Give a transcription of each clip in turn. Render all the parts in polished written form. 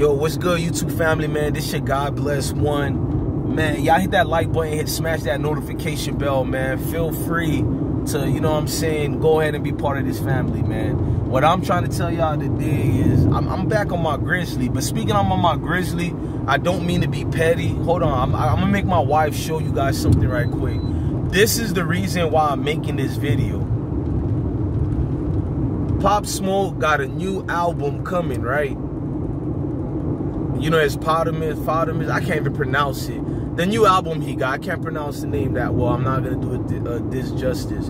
Yo, what's good, YouTube family, man? This your God Bless One. Man, y'all hit that like button, smash that notification bell, man. Feel free to, you know what I'm saying, go ahead and be part of this family, man. What I'm trying to tell y'all today is I'm back on my grizzly. But speaking on my grizzly, I don't mean to be petty. Hold on, I'm going to make my wife show you guys something right quick. This is the reason why I'm making this video. Pop Smoke got a new album coming, right? You know, it's Potamus, I can't even pronounce it. The new album he got, I can't pronounce the name that well. I'm not going to do it this justice.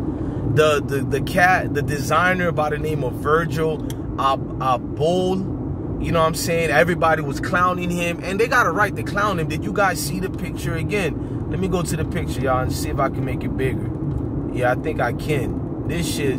The designer by the name of Virgil Abloh, you know what I'm saying? Everybody was clowning him, and they got a right to clown him. Did you guys see the picture again? Let me go to the picture, y'all, and see if I can make it bigger. Yeah, I think I can. This shit...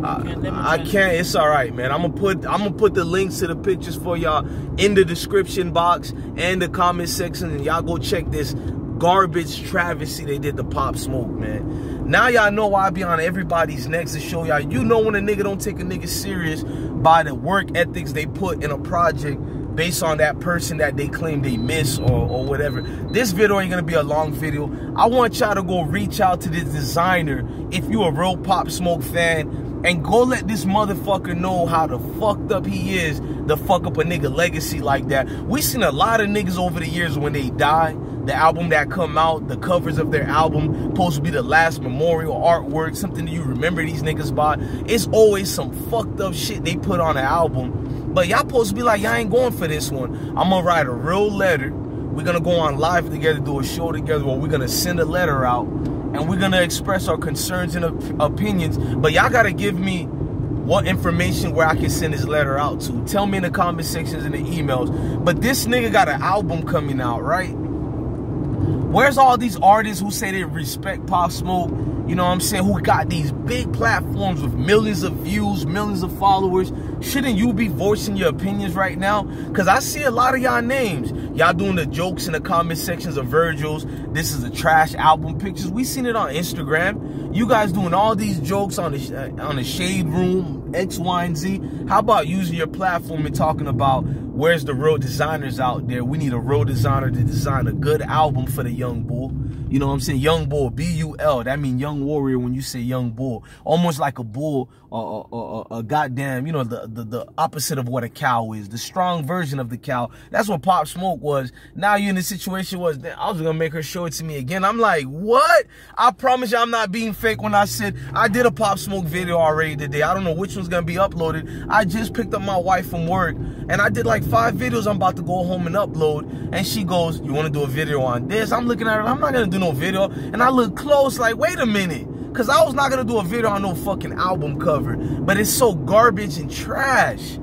I can't. It's all right, man. I'm gonna put the links to the pictures for y'all in the description box and the comment section, and y'all go check this garbage travesty they did to Pop Smoke, man. Now y'all know why I be on everybody's necks to show y'all. You know when a nigga don't take a nigga serious by the work ethics they put in a project based on that person that they claim they miss or whatever. This video ain't gonna be a long video. I want y'all to go reach out to this designer if you a real Pop Smoke fan. And go let this motherfucker know how the fucked up he is to fuck up a nigga legacy like that. We seen a lot of niggas over the years when they die, the album that come out, the covers of their album, supposed to be the last memorial artwork, something that you remember these niggas by. It's always some fucked up shit they put on an album. But y'all supposed to be like, y'all ain't going for this one. I'm gonna write a real letter. We're gonna go on live together, do a show together, or we're gonna send a letter out. And we're going to express our concerns and opinions. But y'all got to give me what information where I can send this letter out to. Tell me in the comment sections and the emails. But this nigga got an album coming out, right? Where's all these artists who say they respect Pop Smoke? You know what I'm saying? Who got these big platforms with millions of views, millions of followers. Shouldn't you be voicing your opinions right now? Because I see a lot of y'all names. Y'all doing the jokes in the comment sections of Virgil's. This is a trash album pictures. We seen it on Instagram. You guys doing all these jokes on the Shade Room, X, Y, and Z. How about using your platform and talking about where's the real designers out there? We need a real designer to design a good album for the young bull. You know what I'm saying? Young bull, B-U-L. That mean young warrior when you say young bull. Almost like a bull or a goddamn, you know, the opposite of what a cow is. The strong version of the cow. That's what Pop Smoke was. Now you're in the situation was, I was going to make her show it to me again. I'm like, what? I promise you I'm not being fake when I said I did a Pop Smoke video already today. I don't know which one's going to be uploaded. I just picked up my wife from work and I did like 5 videos I'm about to go home and upload, and she goes, you want to do a video on this? I'm looking at her, I'm not going to do no video, and I look close like, wait a minute, because I was not going to do a video on no fucking album cover, but it's so garbage and trash.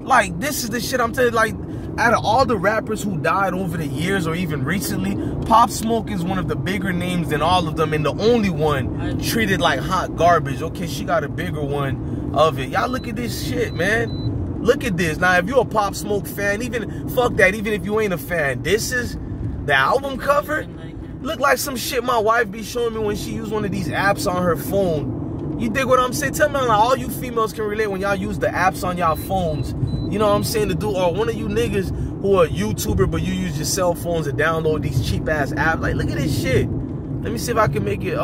Like, this is the shit I'm telling you, like, out of all the rappers who died over the years or even recently, Pop Smoke is one of the bigger names than all of them and the only one treated like hot garbage. Okay, she got a bigger one of it. Y'all look at this shit, man. Look at this. Now, if you're a Pop Smoke fan, even, fuck that, even if you ain't a fan, this is the album cover. Look like some shit my wife be showing me when she use one of these apps on her phone. You dig what I'm saying? Tell me how all you females can relate when y'all use the apps on y'all phones. You know what I'm saying? To do, or one of you niggas who are a YouTuber, but you use your cell phones to download these cheap-ass apps. Like, look at this shit. Let me see if I can make it,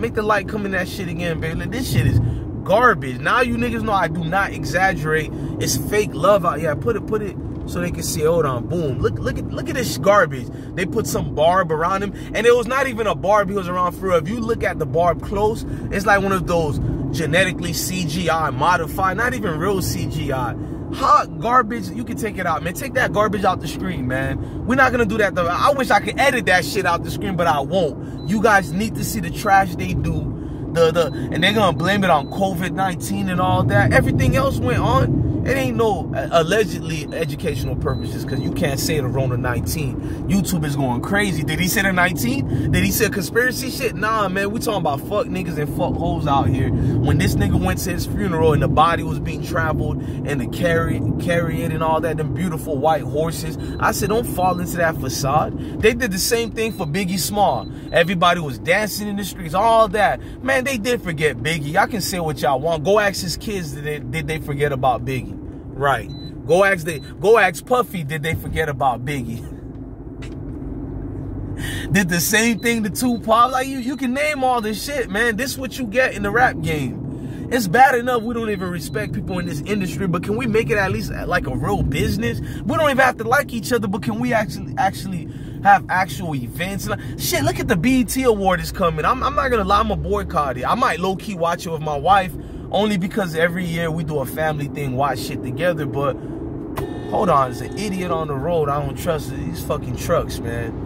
make the light come in that shit again, baby. Like, this shit is... garbage. Now you niggas know I do not exaggerate. It's fake love out here. Put it so they can see. Hold on, boom. Look at this garbage. They put some barb around him, and it was not even a barb he was around for. If you look at the barb close, it's like one of those genetically CGI modified, not even real CGI. Hot garbage. You can take it out, man. Take that garbage out the screen, man. We're not gonna do that though. I wish I could edit that shit out the screen, but I won't. You guys need to see the trash they do. And they're gonna blame it on COVID-19 and all that. Everything else went on. It ain't no allegedly educational purposes, because you can't say the Rona 19. YouTube is going crazy. Did he say the 19? Did he say conspiracy shit? Nah, man, we talking about fuck niggas and fuck hoes out here. When this nigga went to his funeral and the body was being traveled and the carry it and all that, them beautiful white horses, I said don't fall into that facade. They did the same thing for Biggie Small. Everybody was dancing in the streets, all that. Man, they did forget Biggie. Y'all can say what y'all want. Go ask his kids, did they forget about Biggie? Right. Go ask Puffy, did they forget about Biggie? Did the same thing to Tupac. Like, you can name all this shit, man. This is what you get in the rap game. It's bad enough we don't even respect people in this industry, but can we make it at least like a real business? We don't even have to like each other, but can we actually have actual events? Shit, look at the BET award is coming. I'm not gonna lie, I'm a boycott it. I might low-key watch it with my wife, only because every year we do a family thing, watch shit together. But hold on, there's an idiot on the road. I don't trust these fucking trucks, man.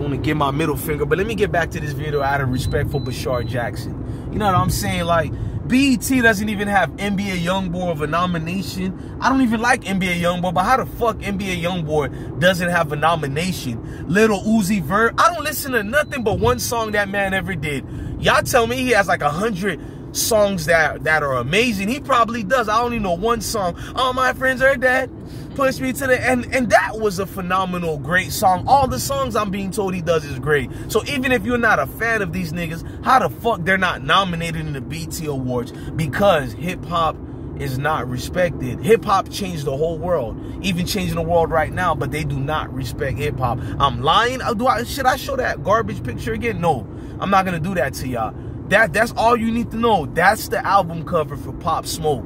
Gonna give my middle finger, but let me get back to this video out of respect for Bashar Jackson. You know what I'm saying? Like, BET doesn't even have NBA Youngboy of a nomination. I don't even like NBA Youngboy, but how the fuck NBA Youngboy doesn't have a nomination? Lil Uzi Vert, I don't listen to nothing but one song that man ever did. Y'all tell me he has like 100 songs that are amazing. He probably does. I only know one song. All my friends are dead. Push me to the end. And that was a phenomenal, great song. All the songs I'm being told he does is great. So even if you're not a fan of these niggas, how the fuck they're not nominated in the BET Awards? Because hip hop is not respected. Hip hop changed the whole world, even changing the world right now. But they do not respect hip hop. I'm lying. Should I show that garbage picture again? No, I'm not gonna do that to y'all. That's all you need to know. That's the album cover for Pop Smoke.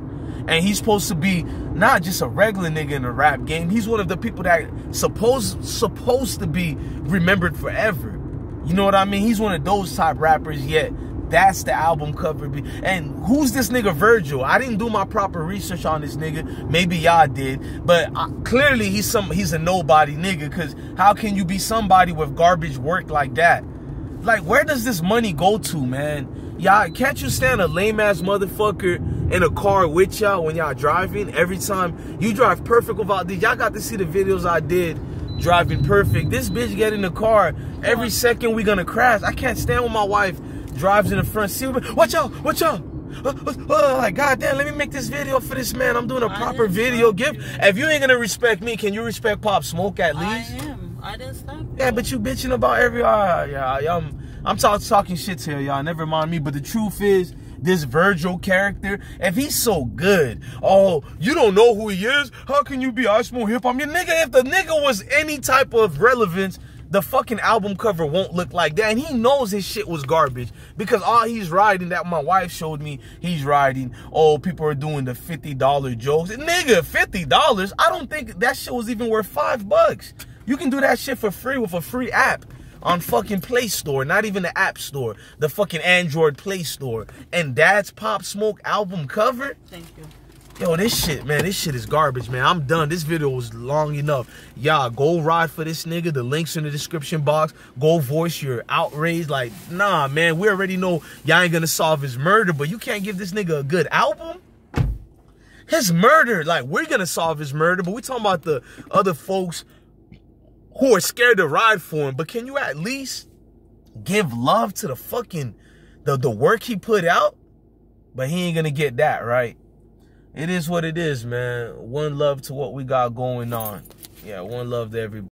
And he's supposed to be not just a regular nigga in the rap game. He's one of the people that supposed to be remembered forever. You know what I mean? He's one of those type rappers, yet that's the album cover. And who's this nigga Virgil? I didn't do my proper research on this nigga. Maybe y'all did. But clearly he's a nobody nigga, because how can you be somebody with garbage work like that? Like, where does this money go to, man? Y'all, can't you stand a lame-ass motherfucker in a car with y'all when y'all driving? Every time you drive perfect without this. Y'all got to see the videos I did driving perfect. This bitch get in the car. Every second we gonna crash. I can't stand when my wife drives in the front seat. Watch out, watch out. Like, goddamn, let me make this video for this man. I'm doing a proper video. If you ain't gonna respect me, can you respect Pop Smoke at least? I am. I didn't stop. Yeah, but you bitching about every I'm talking shit to y'all. Never mind me. But the truth is, this Virgil character, if he's so good, oh, you don't know who he is? How can you be? I smoke hip hop. Your nigga, if the nigga was any type of relevance, the fucking album cover won't look like that. And he knows his shit was garbage, because all he's riding, that my wife showed me, he's riding, oh, people are doing the $50 jokes. Nigga, $50? I don't think that shit was even worth $5. You can do that shit for free with a free app on fucking Play Store, not even the App Store, the fucking Android Play Store. And that's Pop Smoke album cover? Thank you. Yo, this shit, man, this shit is garbage, man. I'm done. This video was long enough. Y'all, go ride for this nigga. The link's in the description box. Go voice your outrage. Like, nah, man, we already know y'all ain't gonna solve his murder, but you can't give this nigga a good album? His murder, like, we're gonna solve his murder, but we talking about the other folks who are scared to ride for him. But can you at least give love to the fucking, the work he put out? But he ain't gonna get that, right? It is what it is, man. One love to what we got going on. Yeah, one love to everybody.